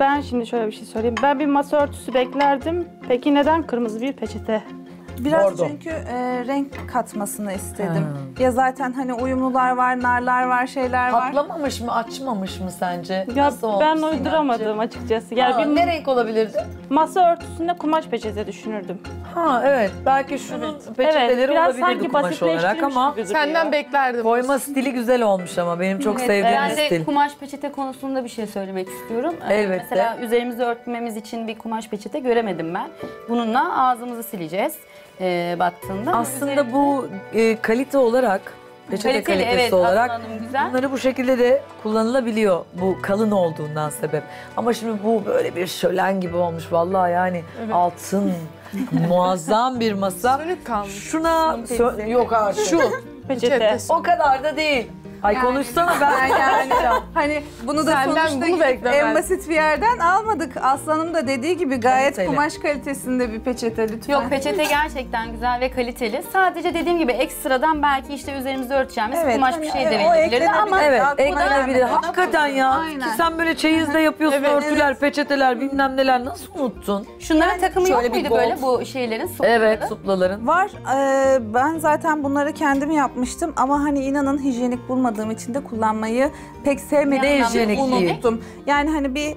Ben şimdi şöyle bir şey söyleyeyim. Ben bir masa örtüsü beklerdim. Peki neden kırmızı bir peçete? Biraz Bordo. Çünkü renk katmasını istedim. Hmm. Ya zaten hani uyumlular var, narlar var, şeyler var. Katlamamış mı, açmamış mı sence? Ya nasıl ben uyduramadım açıkçası. Yani ha, ne renk olabilirdi? Masa örtüsünde kumaş peçete düşünürdüm. Ha evet, belki şunun evet. peçeteleri evet, olabilirdi kumaş olarak ama senden beklerdim. Boyma stili güzel olmuş ama benim çok evet, sevdiğim yani stil. Kumaş peçete konusunda bir şey söylemek istiyorum. Elbette. Mesela üzerimizde örtmemiz için bir kumaş peçete göremedim ben. Bununla ağzımızı sileceğiz. Baktığında aslında bu kalite olarak peçete kaliteli, kalitesi evet, olarak bunları bu şekilde de kullanılabiliyor bu kalın olduğundan sebep. Ama şimdi bu böyle bir şölen gibi olmuş vallahi yani evet. altın muazzam bir masa. Şuna yok artık. Şu peçete. O kadar da değil. Ay yani, konuşsana ben yani hani bunu da senden sonuçta bunu en basit bir yerden almadık. Aslı Hanım da dediği gibi gayet kaliteli. Kumaş kalitesinde bir peçete lütfen. Yok peçete gerçekten güzel ve kaliteli. Sadece dediğim gibi ekstradan belki işte üzerimizi örteceğimiz evet, kumaş bir şey de verebilirdi ama evet, eklenebilir. Hakikaten ya. Aynen. Sen böyle çeyizle yapıyorsun evet, örtüler, evet. peçeteler, bilmem neler nasıl unuttun? Şunların yani, takımı yok muydu böyle bu şeylerin suplaları? Evet, suplaların. Var. Ben zaten bunları kendim yapmıştım ama hani inanın hijyenik bulmadım. İçin de kullanmayı pek sevmediğimi unuttum. Yani hani bir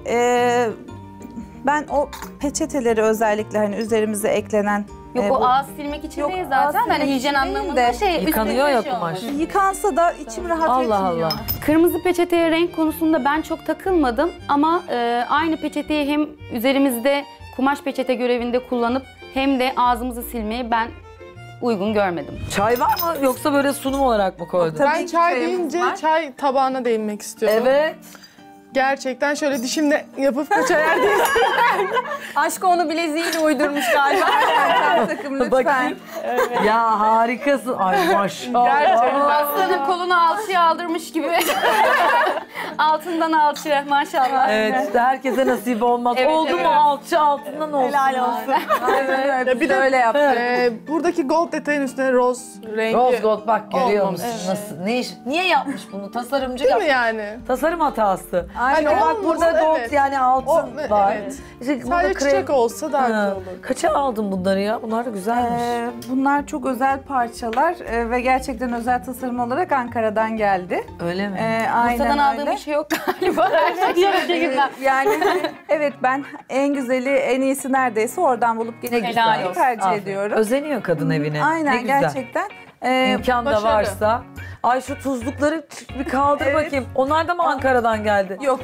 ben o peçeteleri özellikle hani üzerimize eklenen yok bu ağız silmek için yok, değil zaten hani hijyen anlamında şey yıkanıyor ya kumaş. Şey yıkansa da içim rahat etmiyor. Allah Allah. Kırmızı peçeteye renk konusunda ben çok takılmadım ama aynı peçeteyi hem üzerimizde kumaş peçete görevinde kullanıp hem de ağzımızı silmeyi ben uygun görmedim. Çay var mı yoksa böyle sunum olarak mı koydun? Ben çay deyince çay tabağına değinmek istiyorum. Evet. Gerçekten şöyle dişimle yapıp kaçar diye. Aşkı onu bileziğiyle uydurmuş galiba. Takım lütfen. Bakayım. Evet. Ya harikasın. Ay maşallah. Aslanın kolunu alçıya aldırmış gibi. Altından alçıya maşallah. Evet işte herkese nasip olmaz. Evet, oldu evet. mu alçı altından olsun. Helal olsun. Evet. Ya bir de öyle yaptı. Buradaki gold detayın üstüne roz rengi. Roz gold bak görüyor musun? Evet. Nasıl? Ne iş? Niye yapmış bunu? Tasarımcı yapmış. Değil mi yani? Tasarım hatası. Aynen hani bak burada gold evet. yani altın o, var. Evet. İşte sadece çiçek olsa daha güzel olur. Kaça aldın bunları ya? Bunlar da güzelmiş. Bunlar çok özel parçalar ve gerçekten özel tasarım olarak Ankara'dan geldi. Öyle mi? Aynen aldığım öyle. Bir şey yok galiba. Yani evet ben en güzeli en iyisi neredeyse oradan bulup gene güzel tercih Aferin. Ediyorum. Özeniyor kadın evine. Aynen ne güzel. Gerçekten. İmkan da varsa. Ay şu tuzlukları bir kaldır evet. bakayım. Onlar da mı Ankara'dan geldi? Yok.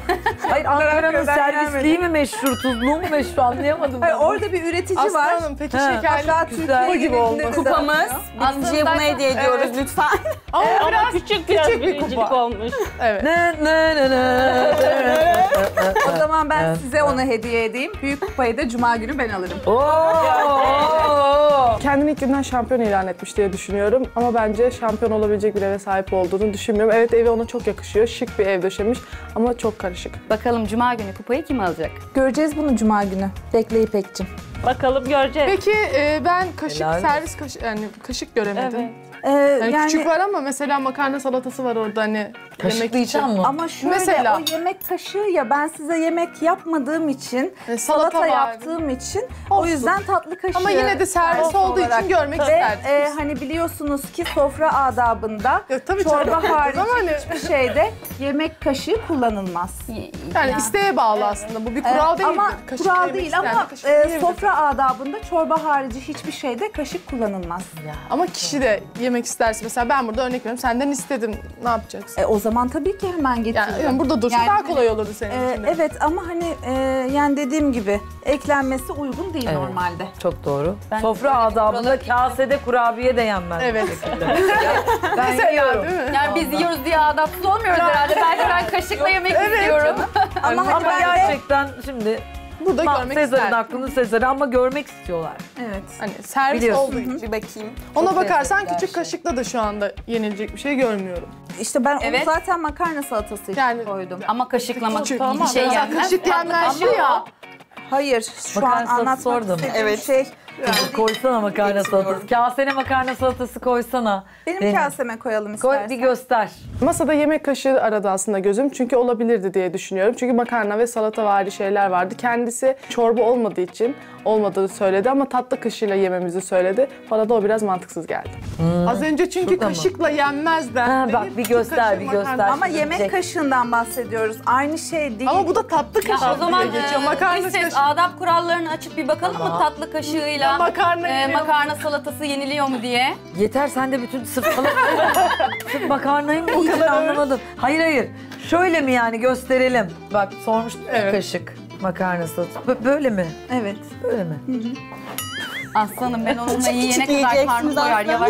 Hayır Ankara'nın servisliği mi meşhur, tuzluğu mu meşhur anlayamadım. Hayır, orada bir üretici Aslı var. Hanım, peki şekerli Türkiye gibi oldu. Kupamız. Birinciye bunu hediye ediyoruz evet. lütfen. Ama biraz küçük bir kupa olmuş. Evet. O zaman ben size onu hediye edeyim. Büyük kupayı da Cuma günü ben alırım. Kendini ilk günden şampiyon ilan etmiş diye düşünüyorum. Ama bence şampiyon olabilecek bir eve sahip olduğunu düşünmüyorum. Evet evi ona çok yakışıyor. Şık bir ev döşemiş ama çok karışık. Bakalım Cuma günü kupayı kim alacak? Göreceğiz bunu Cuma günü. Bekle İpek'cim. Bakalım göreceğiz. Peki ben kaşık, Helal. Servis kaşık, yani kaşık göremedim. Evet. Yani küçük var ama mesela makarna salatası var orada hani yemek için. Ama şöyle mesela, o yemek kaşığı ya ben size yemek yapmadığım için salata yaptığım için olsun. O yüzden tatlı kaşığı. Ama yine de servis olduğu için görmek isterdim. Hani biliyorsunuz ki sofra adabında ya, çorba harici hiçbir şeyde yemek kaşığı kullanılmaz. Yani ya. İsteğe bağlı aslında bu bir kural değil. Ama kaşık kural değil ama sofra adabında çorba harici hiçbir şeyde kaşık kullanılmaz. Ya. Ama kişi de yemek istersin. Mesela ben burada örnek veriyorum. Senden istedim. Ne yapacaksın? O zaman tabii ki hemen getiririm. Yani burada dursun yani, daha kolay olurdu senin için. Evet ama hani yani dediğim gibi eklenmesi uygun değil evet, normalde. Çok doğru. Ben sofra adabında kasede kurabiye de yenmez. Evet. Ben yiyorum. Yani biz yiyoruz diye adapsız olmuyoruz herhalde. Belki ben kaşıkla yemek evet, istiyorum. Ama gerçekten şimdi burada görmek isterdim. Sezar'ın aklını Sezar'ı ama görmek istiyorlar. Evet. Hani servis Biliyorsun. Olduğu için bakayım. Ona çok bakarsan küçük kaşıkla da şu anda yenilecek bir şey görmüyorum. İşte ben evet. onu zaten makarna salatası için yani, koydum. Ama kaşıklamak küçük, tamam. bir şey yenmez. Kaşık yenmez ya. Hayır şu makarna an anlatmak istediğim evet. şey Koysana makarna salatası. Kasene makarna salatası koysana. Benim kaseme koyalım istersen. Koy bir göster. Masada yemek kaşığı aradı aslında gözüm. Çünkü olabilirdi diye düşünüyorum. Çünkü makarna ve salata vari şeyler vardı. Kendisi çorba olmadığı için olmadığını söyledi ama tatlı kaşığıyla yememizi söyledi. Bana da o biraz mantıksız geldi. Hmm. Az önce çünkü şurada kaşıkla yenmez ben. Bak bir göster. Ama yemek kaşığından bahsediyoruz. Aynı şey değil. Ama bu da tatlı kaşığı. O zaman biz adap kurallarını açıp bir bakalım mı tatlı kaşığıyla makarna salatası yeniliyor mu diye. Yeter sen de bütün sırf makarnayı mı o kadar anlamadım. Hayır. Şöyle mi yani gösterelim? Bak sormuştum evet. Kaşık makarna salatası. Böyle mi? Evet. Böyle mi? Hı hı. Aslanım ben onunla yiyene kadar karnım doyar yavaş.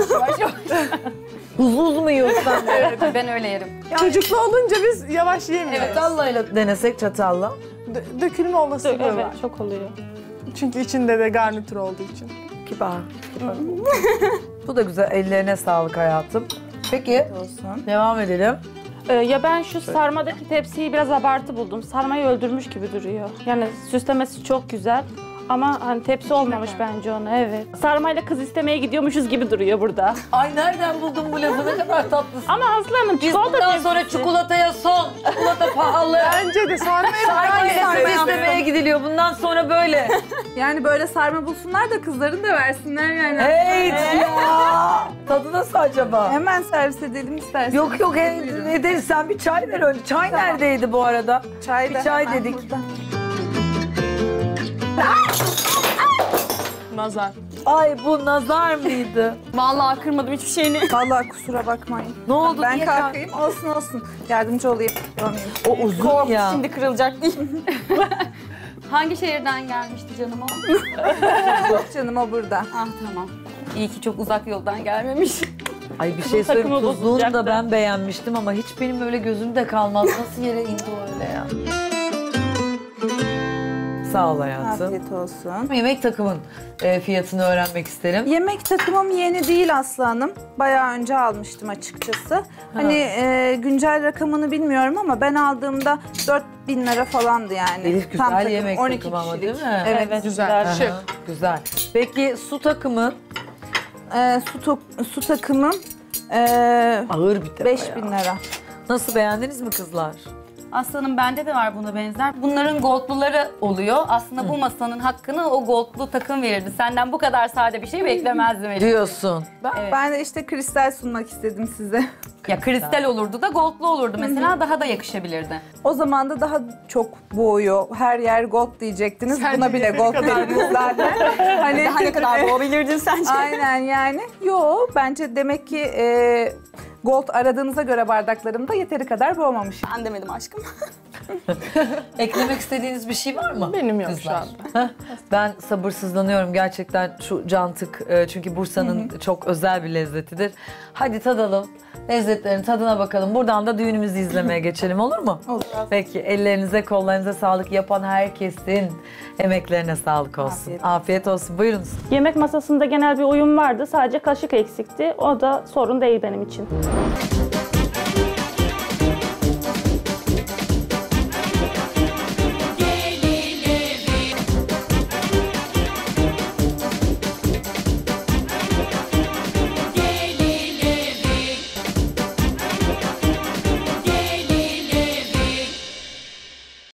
Huzuz mu yiyorsun? Evet, ben öyle yerim. Yani... Çocuklu olunca biz yavaş yiyemiyoruz. Evet. Çatalla denesek çatalla. Dökülme olasılığı var. Evet, çok oluyor. Çünkü içinde de garnitür olduğu için. Kibar. Bu da güzel. Ellerine sağlık hayatım. Peki, devam edelim. Ya ben şu sarmadaki tepsiyi biraz abartı buldum. Sarmayı öldürmüş gibi duruyor. Yani süslemesi çok güzel. Ama hani tepsi olmamış bence ona, evet. Sarmayla kız istemeye gidiyormuşuz gibi duruyor burada. Ay nereden buldun bu lafı, ne kadar tatlısın. Ama Aslı Hanım çikolata bundan tepsi. Sonra çikolataya son, çikolata pahalı. Bence de sarmayla istemeye gidiliyor, bundan sonra böyle. Yani böyle sarma bulsunlar da kızların da versinler yani. Hey ya! Tadı nasıl acaba? Hemen servis edelim istersen. Yok ederiz, sen bir çay ver önce. Çay tamam. Neredeydi bu arada? Çay bir çay dedik. Burada. Nazar. Ay bu nazar mıydı? Vallahi kırmadım hiçbir şeyini. Vallahi kusura bakmayın. Ne oldu? Ben kalkayım. Olsun. Yardımcı olayım. O uzun korktu ya. Şimdi kırılacak değil. Hangi şehirden gelmişti canım o? Canım o burada. Ah tamam. İyi ki çok uzak yoldan gelmemiş. Ay bir şey söyleyeyim. Tuzluğunu da ben beğenmiştim ama hiç benim öyle gözümde kalmaz. Nasıl yere indi öyle ya? Sağ ol hayatım. Afiyet olsun. Yemek takımın fiyatını öğrenmek isterim. Yemek takımım yeni değil Aslı Hanım. Bayağı önce almıştım açıkçası. Ha. Hani güncel rakamını bilmiyorum ama ben aldığımda 4.000 lira falandı yani. Elif güzel tam yemek takım, 12 takım ama değil mi? Evet güzel. Şık. Güzel. Peki su takımı? Su takımım ağır bir 5.000 lira. Nasıl beğendiniz mi kızlar? Aslanım bende de var buna benzer. Bunların goldluları oluyor. Aslında bu masanın hakkını o goldlu takım verirdi. Senden bu kadar sade bir şey beklemezdim. Elif. Diyorsun. Ben de işte kristal sunmak istedim size. Ya kristal olurdu da goldlu olurdu mesela daha da yakışabilirdi. O zaman da daha çok boğuyor. Her yer gold diyecektiniz. Sence buna bile gold dediniz zaten. Hani daha ne kadar boğabilirdin sence? Aynen yani. Yo bence demek ki... Gold aradığınıza göre bardaklarımda yeteri kadar boğmamış. Ben demedim aşkım. Eklemek istediğiniz bir şey var mı? Benim yok kızlar. Şu an. Ben sabırsızlanıyorum gerçekten şu cantık. Çünkü Bursa'nın çok özel bir lezzetidir. Hadi tadalım. Lezzetlerin tadına bakalım. Buradan da düğünümüzü izlemeye geçelim olur mu? Olur. Peki ellerinize kollarınıza sağlık. Yapan herkesin emeklerine sağlık olsun. Afiyet olsun. Buyurunuz. Yemek masasında genel bir uyum vardı. Sadece kaşık eksikti. O da sorun değil benim için.